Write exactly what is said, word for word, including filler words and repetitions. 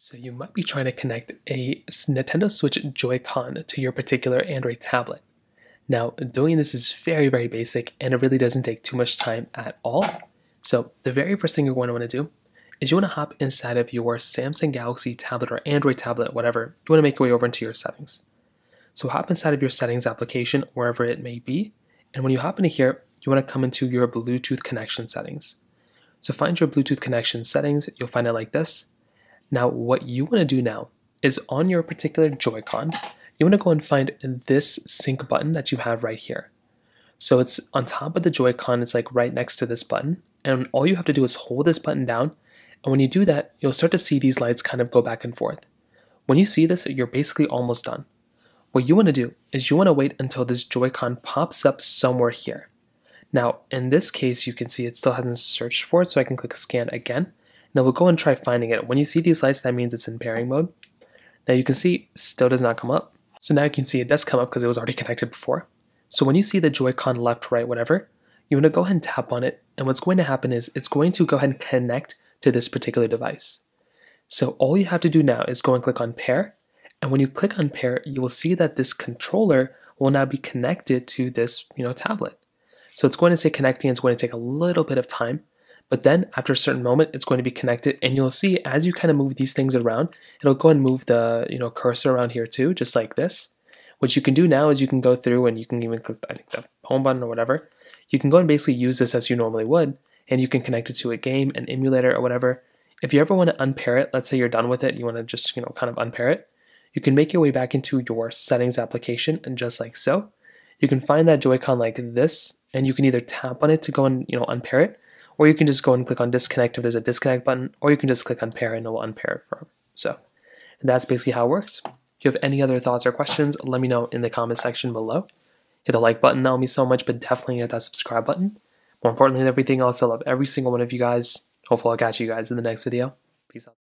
So you might be trying to connect a Nintendo Switch Joy-Con to your particular Android tablet. Now, doing this is very, very basic, and it really doesn't take too much time at all. So the very first thing you're going to want to do is you want to hop inside of your Samsung Galaxy tablet or Android tablet, whatever. You want to make your way over into your settings. So hop inside of your settings application, wherever it may be. And when you hop into here, you want to come into your Bluetooth connection settings. So find your Bluetooth connection settings. You'll find it like this. Now, what you want to do now is on your particular Joy-Con, you want to go and find this sync button that you have right here. So it's on top of the Joy-Con, it's like right next to this button. And all you have to do is hold this button down. And when you do that, you'll start to see these lights kind of go back and forth. When you see this, you're basically almost done. What you want to do is you want to wait until this Joy-Con pops up somewhere here. Now, in this case, you can see it still hasn't searched for it, so I can click scan again. Now we'll go and try finding it. When you see these lights, that means it's in pairing mode. Now you can see it still does not come up. So now you can see it does come up because it was already connected before. So when you see the Joy-Con left, right, whatever, you want to go ahead and tap on it. And what's going to happen is it's going to go ahead and connect to this particular device. So all you have to do now is go and click on pair. And when you click on pair, you will see that this controller will now be connected to this, you know, tablet. So it's going to say connecting. It's going to take a little bit of time. But then after a certain moment, it's going to be connected, and you'll see as you kind of move these things around, it'll go and move the you know cursor around here too, just like this. What you can do now is you can go through and you can even click, I think, the home button or whatever. You can go and basically use this as you normally would, and you can connect it to a game, an emulator, or whatever. If you ever want to unpair it, let's say you're done with it, you want to just you know kind of unpair it, you can make your way back into your settings application, and just like so, you can find that Joy-Con like this, and you can either tap on it to go and you know unpair it, or you can just go and click on disconnect if there's a disconnect button, or you can just click unpair and it will unpair it forever. So that's basically how it works. If you have any other thoughts or questions, let me know in the comment section below. Hit the like button, that will mean so much, but definitely hit that subscribe button. More importantly than everything else, I love every single one of you guys. Hopefully I'll catch you guys in the next video. Peace out.